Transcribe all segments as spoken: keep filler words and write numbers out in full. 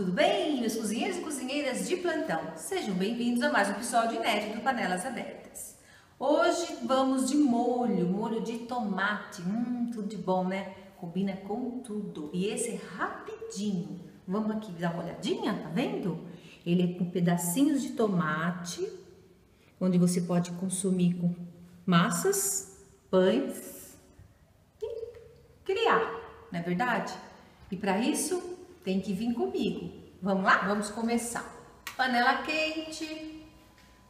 Tudo bem, meus cozinheiros e cozinheiras de plantão? Sejam bem-vindos a mais um episódio inédito do Panelas Abertas. Hoje vamos de molho, molho de tomate. Hum, tudo de bom, né? Combina com tudo. E esse é rapidinho. Vamos aqui dar uma olhadinha, tá vendo? Ele é com pedacinhos de tomate, onde você pode consumir com massas, pães e criar, não é verdade? E para isso, tem que vir comigo. Vamos lá? Vamos começar. Panela quente.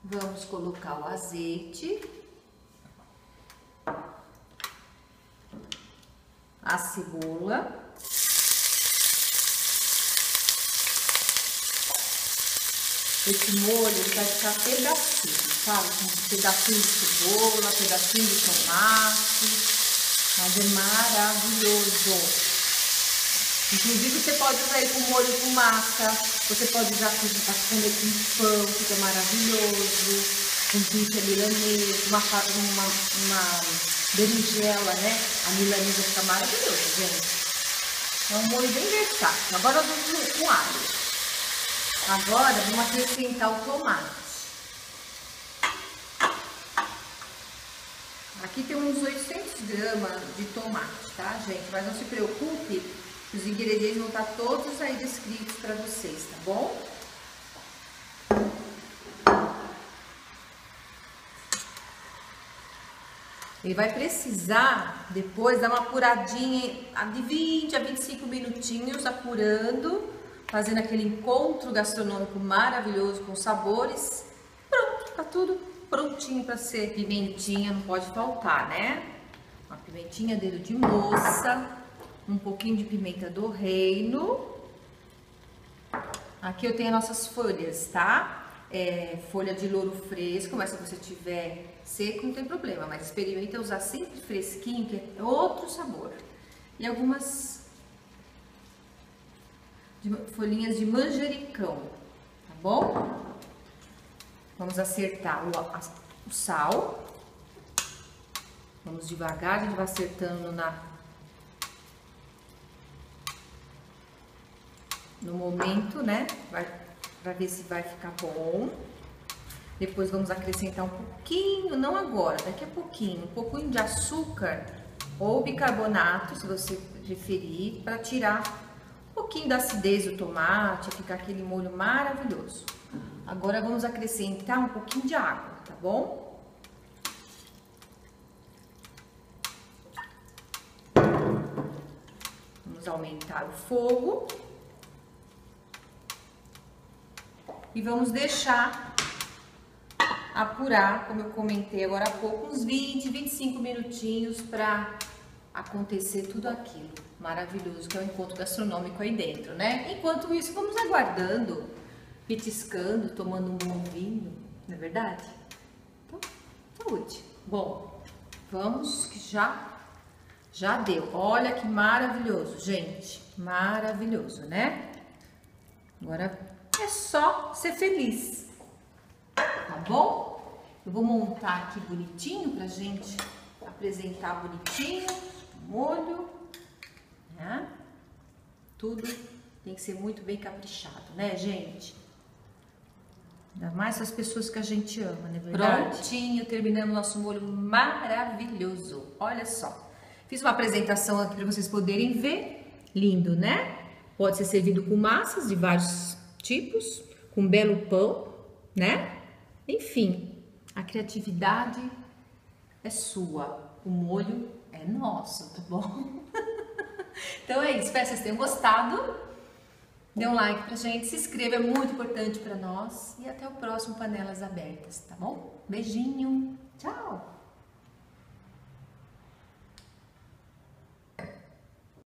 Vamos colocar o azeite. A cebola. Esse molho vai ficar pedacinho, sabe? Um pedacinho de cebola, pedacinho de tomate. Mas é maravilhoso. Inclusive, você pode usar ele com molho com massa, você pode usar para comer com pão, fica maravilhoso, com pizza milanesa, uma, uma, uma berinjela, né? A milanesa fica maravilhosa, gente. É um molho bem versátil. Agora nós vamos com alho. Agora vamos acrescentar o tomate. Aqui tem uns oitocentos gramas de tomate, tá, gente? Mas não se preocupe. Os ingredientes vão estar todos aí descritos para vocês, tá bom? Ele vai precisar depois dar uma apuradinha de vinte a vinte e cinco minutinhos, apurando, fazendo aquele encontro gastronômico maravilhoso com sabores. Pronto, tá tudo prontinho para ser. Pimentinha não pode faltar, né? Uma pimentinha, dedo de moça. Um pouquinho de pimenta do reino. Aqui eu tenho as nossas folhas, tá? É, folha de louro fresco, mas se você tiver seco não tem problema, mas experimenta usar sempre fresquinho, que é outro sabor. E algumas de, folhinhas de manjericão, tá bom? Vamos acertar o, a, o sal. Vamos devagar, a gente vai acertando na... no momento, né? Vai, pra ver se vai ficar bom. Depois vamos acrescentar um pouquinho, não agora, daqui a pouquinho, um pouquinho de açúcar ou bicarbonato, se você preferir, para tirar um pouquinho da acidez do tomate, ficar aquele molho maravilhoso. Agora vamos acrescentar um pouquinho de água, tá bom? Vamos aumentar o fogo. E vamos deixar apurar, como eu comentei agora há pouco, uns vinte, vinte e cinco minutinhos para acontecer tudo aquilo maravilhoso que é o encontro gastronômico aí dentro, né? Enquanto isso, vamos aguardando, petiscando, tomando um bom vinho, não é verdade? Então, saúde! Bom, vamos que já, já deu. Olha que maravilhoso, gente! Maravilhoso, né? Agora... é só ser feliz, tá bom? Eu vou montar aqui bonitinho pra gente apresentar bonitinho, molho, né? Tudo tem que ser muito bem caprichado, né, gente? Ainda mais as pessoas que a gente ama, né? Verdade? Prontinho, terminando o nosso molho maravilhoso. Olha só, fiz uma apresentação aqui pra vocês poderem ver. Lindo, né? Pode ser servido com massas de vários tipos, com belo pão, né? Enfim, a criatividade é sua, o molho é nosso, tá bom? Então é isso, espero que vocês tenham gostado. Dê um like pra gente, se inscreva, é muito importante pra nós. E até o próximo Panelas Abertas, tá bom? Beijinho, tchau!